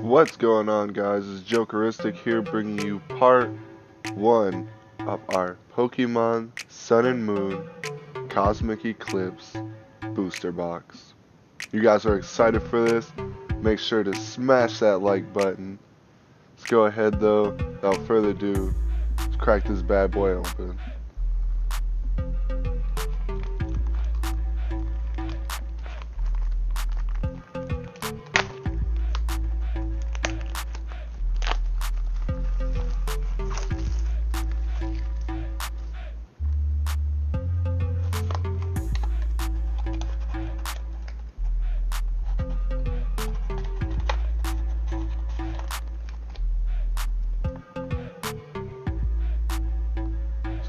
What's going on, guys? It's Jokeristic here, bringing you part 1 of our Pokemon Sun and Moon Cosmic Eclipse Booster Box. You guys are excited for this? Make sure to smash that like button. Let's go ahead though, without further ado, let's crack this bad boy open.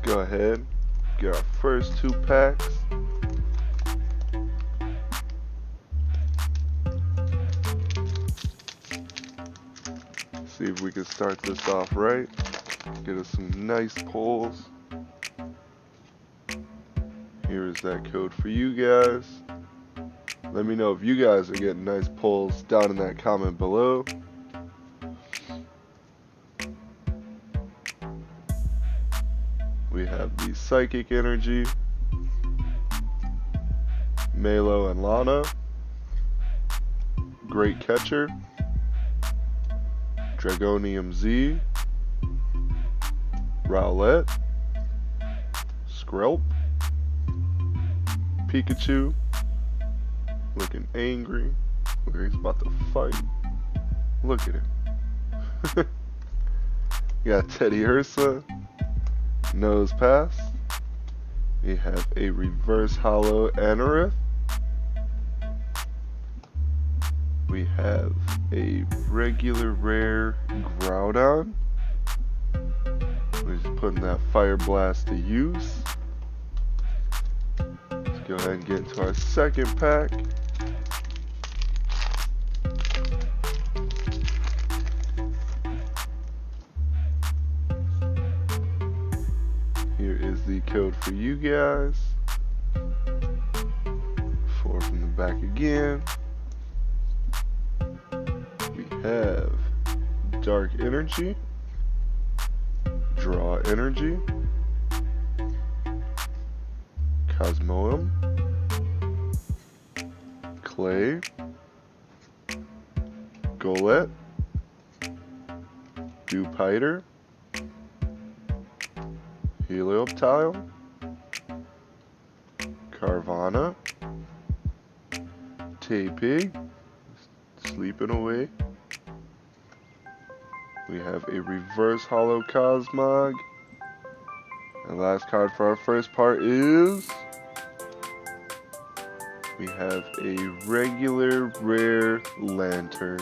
Go ahead, get our first 2 packs. See if we can start this off right. Get us some nice pulls. Here is that code for you guys. Let me know if you guys are getting nice pulls down in that comment below. We have the Psychic Energy, Melo and Lana, Great Catcher, Dragonium Z, Rowlet, Skrelp, Pikachu, looking angry, where he's about to fight. Look at him. You got Teddy Ursa, Nose Pass. We have a reverse hollow Anorith. We have a regular rare Groudon. We're just putting that Fire Blast to use. Let's go ahead and get into our second pack. Code for you guys. 4 from the back again. We have Dark Energy, Draw Energy, Cosmoem, Clay, Golette, Dupiter, Helioptile, Carvana, Tay-Pig, sleeping away. We have a reverse hollow Cosmog. And last card for our first part is, we have a regular rare Lantern.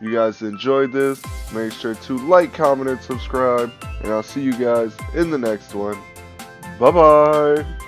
You guys enjoyed this? Make sure to like, comment, and subscribe. And I'll see you guys in the next one. Bye-bye.